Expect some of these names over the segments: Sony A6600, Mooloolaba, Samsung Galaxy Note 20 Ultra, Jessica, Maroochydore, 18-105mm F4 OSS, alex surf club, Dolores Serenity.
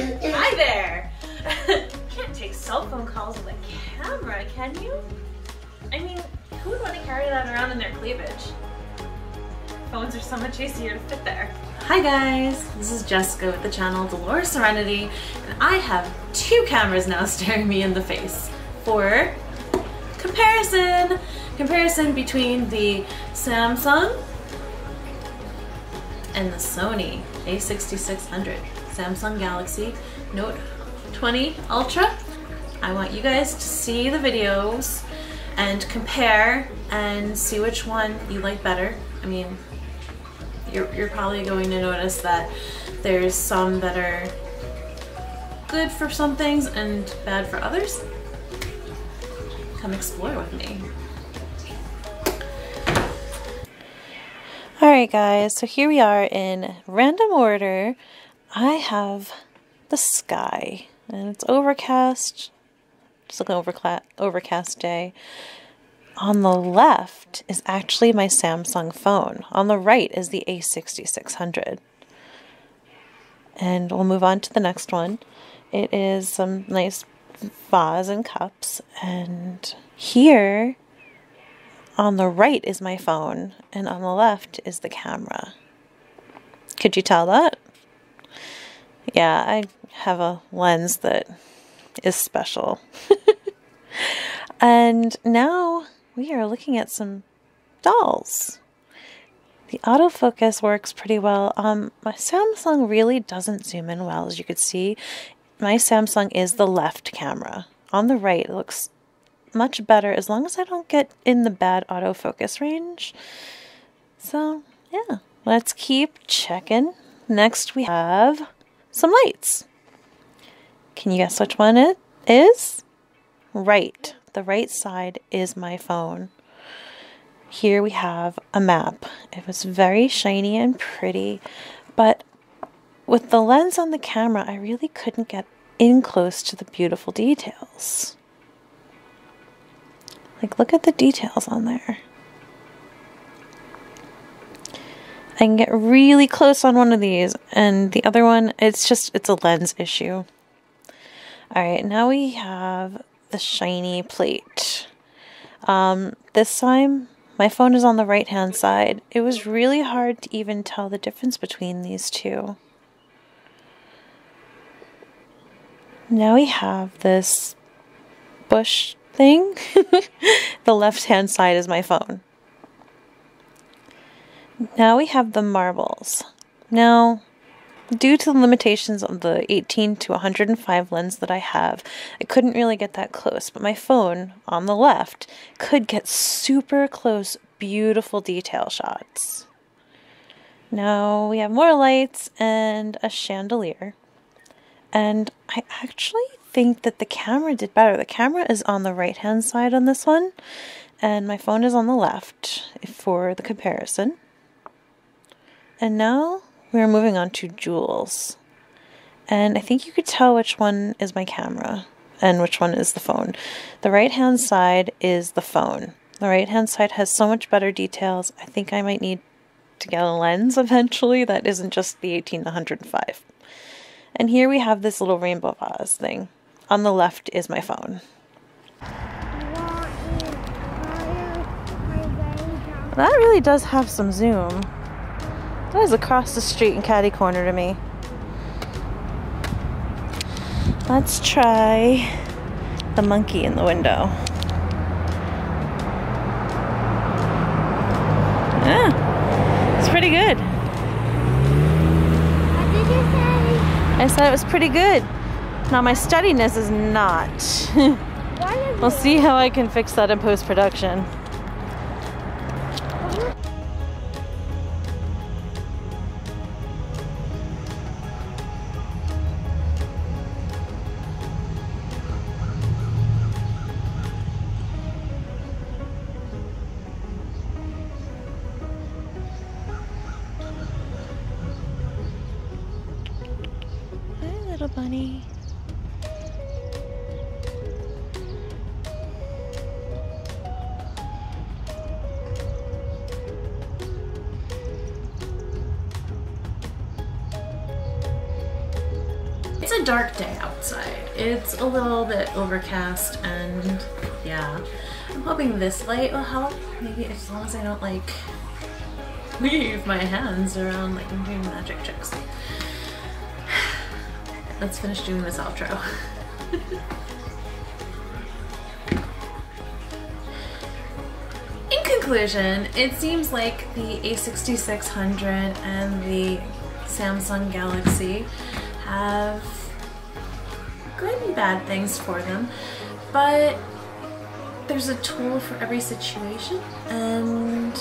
Hi there! Can't take cell phone calls with a camera, can you? I mean, who would want to carry that around in their cleavage? Phones are so much easier to fit there. Hi guys, this is Jessica with the channel Dolores Serenity, and I have two cameras now staring me in the face for comparison. Comparison between the Samsung and the Sony A6600 Samsung Galaxy Note 20 Ultra. I want you guys to see the videos and compare and see which one you like better. I mean, you're probably going to notice that there's some that are good for some things and bad for others. Come explore with me. Alright guys, so here we are in random order. I have the sky and it's overcast, just like an overcast day. On the left is actually my Samsung phone. On the right is the A6600. And we'll move on to the next one. It is some nice vase and cups, and here on the right is my phone and on the left is the camera. Could you tell that? Yeah, I have a lens that is special. And now we are looking at some dolls. The autofocus works pretty well. My Samsung really doesn't zoom in well, as you could see. My Samsung is the left camera. On the right, it looks much better as long as I don't get in the bad autofocus range. So, yeah, let's keep checking. Next, we have some lights. Can you guess which one it is? Right. The right side is my phone. Here we have a map. It was very shiny and pretty, but with the lens on the camera, I really couldn't get in close to the beautiful details. Like, look at the details on there. I can get really close on one of these, and the other one, it's a lens issue. All right, now we have the shiny plate. This time, my phone is on the right-hand side. It was really hard to even tell the difference between these two. Now we have this bush thing. The left-hand side is my phone. Now we have the marbles. Now, due to the limitations of the 18-105 lens that I have, I couldn't really get that close, but my phone on the left could get super close, beautiful detail shots. Now we have more lights and a chandelier. And I actually think that the camera did better. The camera is on the right-hand side on this one, and my phone is on the left for the comparison. And now we're moving on to jewels. And I think you could tell which one is my camera and which one is the phone. The right-hand side is the phone. The right-hand side has so much better details. I think I might need to get a lens eventually that isn't just the 18-105. And here we have this little rainbow vase thing. On the left is my phone. That really does have some zoom. That is across the street in catty corner to me. Let's try the monkey in the window. Yeah, it's pretty good. I said it was pretty good. Now my steadiness is not. We'll see how I can fix that in post-production. Little bunny. It's a dark day outside. It's a little bit overcast, and yeah, I'm hoping this light will help. Maybe as long as I don't like leave my hands around like I'm doing magic tricks. Let's finish doing this outro. In conclusion, it seems like the A6600 and the Samsung Galaxy have good and bad things for them, but there's a tool for every situation, and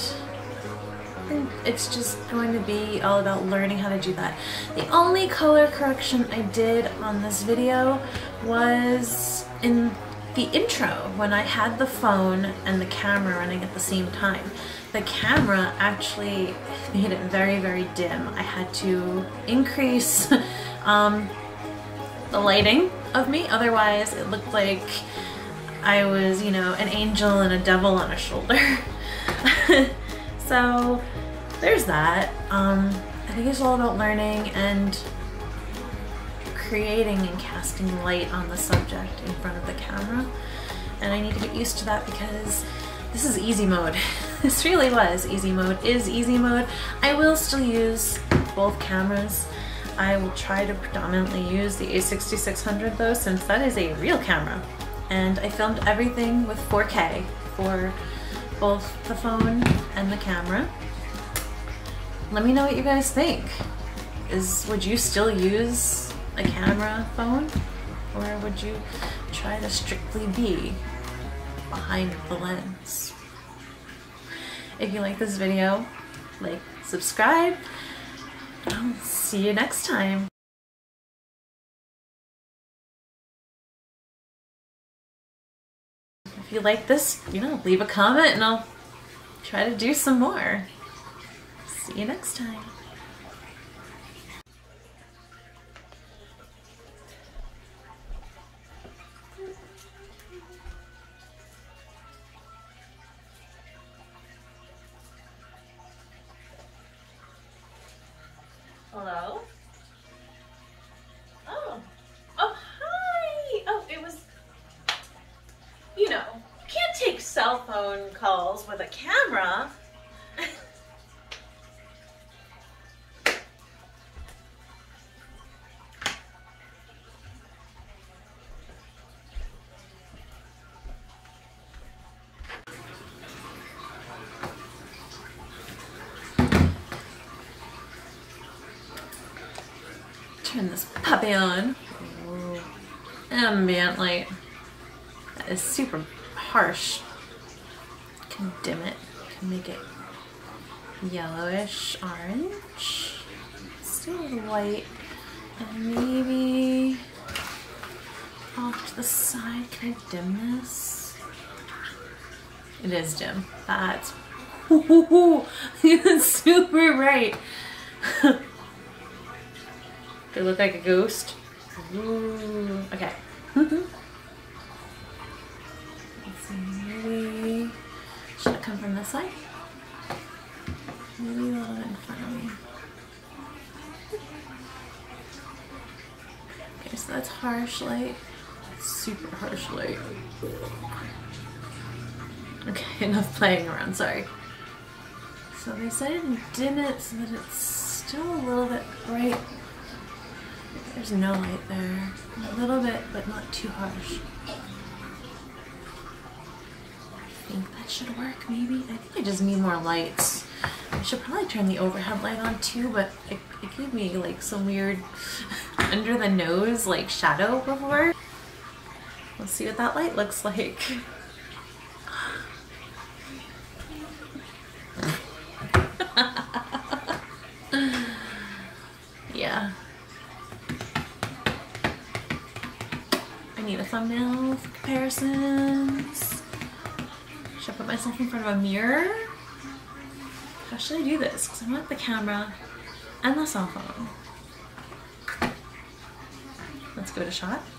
it's just going to be all about learning how to do that. The only color correction I did on this video was in the intro when I had the phone and the camera running at the same time. The camera actually made it very, very dim. I had to increase the lighting of me, otherwise it looked like I was, you know, an angel and a devil on a shoulder. So there's that. I think it's all about learning and creating and casting light on the subject in front of the camera, and I need to get used to that because this is easy mode. This really was easy mode, is easy mode. I will still use both cameras. I will try to predominantly use the A6600 though, since that is a real camera. And I filmed everything with 4K for both the phone and the camera. Let me know what you guys think. Would you still use a camera phone? Or would you try to strictly be behind the lens? If you like this video, like, subscribe. I'll see you next time. If you like this, you know, leave a comment and I'll try to do some more. See you next time. Hello? Oh. Oh, hi! Oh, it was... You know, can't take cell phone calls with a camera. Turn this puppy on. Ooh. Ambient light. That is super harsh. Can dim it. Can make it yellowish orange. Still white. And maybe off to the side. Can I dim this? It is dim. That's super bright. They look like a ghost. Ooh, okay. Let's see, maybe... Should it come from this side? Maybe a little bit in front of me. Okay, so that's harsh light. That's super harsh light. Okay, enough playing around, sorry. So they decided to dim it so that it's still a little bit bright. There's no light there. A little bit, but not too harsh. I think that should work, maybe. I think I just need more lights. I should probably turn the overhead light on too, but it gave me like some weird under the nose like shadow before. Let's see what that light looks like. Yeah. Need a thumbnail for comparisons. Should I put myself in front of a mirror? How should I do this? Because I want the camera and the cell phone. Let's give it a shot.